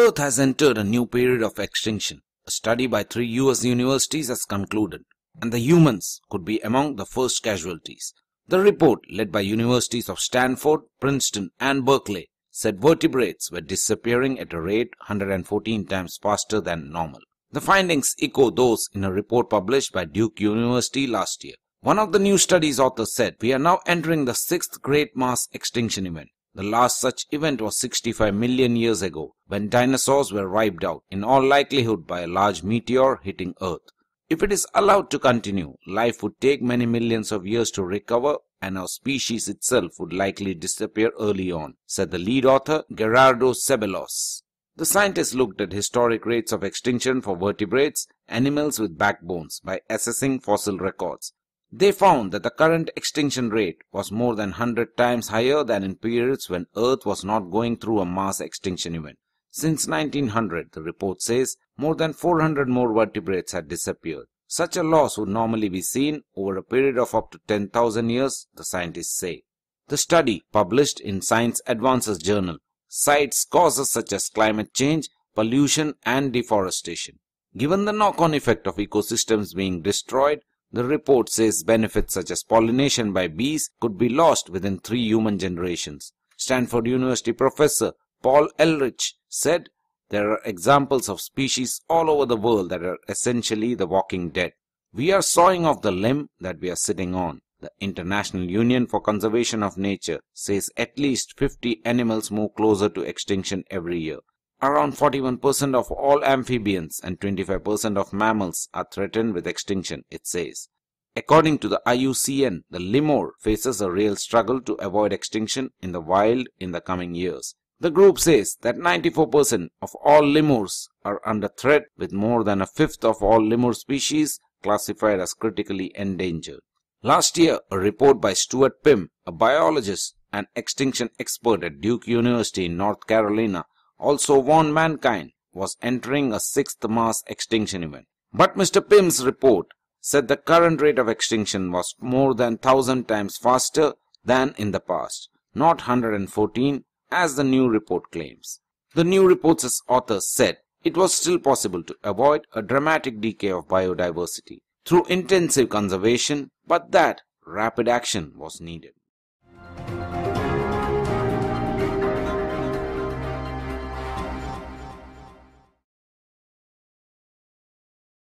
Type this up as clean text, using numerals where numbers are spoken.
Earth has entered a new period of extinction. A study by 3 US universities has concluded, and the humans could be among the first casualties. The report, led by universities of Stanford, Princeton, and Berkeley, said vertebrates were disappearing at a rate 114 times faster than normal. The findings echo those in a report published by Duke University last year. One of the new study's authors said, "We are now entering the 6th great mass extinction event. The last such event was 65 million years ago, when dinosaurs were wiped out, in all likelihood by a large meteor hitting Earth. If it is allowed to continue, life would take many millions of years to recover, and our species itself would likely disappear early on," said the lead author, Gerardo Ceballos. The scientists looked at historic rates of extinction for vertebrates, animals with backbones, by assessing fossil records. They found that the current extinction rate was more than 100 times higher than in periods when Earth was not going through a mass extinction event. Since 1900, the report says, more than 400 more vertebrates had disappeared. Such a loss would normally be seen over a period of up to 10,000 years, the scientists say. The study, published in Science Advances Journal, cites causes such as climate change, pollution, and deforestation. Given the knock-on effect of ecosystems being destroyed, the report says benefits such as pollination by bees could be lost within 3 human generations. Stanford University professor Paul Ehrlich said, "There are examples of species all over the world that are essentially the walking dead. We are sawing off the limb that we are sitting on." The International Union for Conservation of Nature says at least 50 animals move closer to extinction every year. Around 41% of all amphibians and 25% of mammals are threatened with extinction, it says. According to the IUCN, the lemur faces a real struggle to avoid extinction in the wild in the coming years. The group says that 94% of all lemurs are under threat, with more than 1/5 of all lemur species classified as critically endangered. Last year, a report by Stuart Pimm, a biologist and extinction expert at Duke University in North Carolina, also warned mankind was entering a 6th mass extinction event. But Mr. Pimm's report said the current rate of extinction was more than 1,000 times faster than in the past, not 114, as the new report claims. The new report's authors said it was still possible to avoid a dramatic decay of biodiversity through intensive conservation, but that rapid action was needed.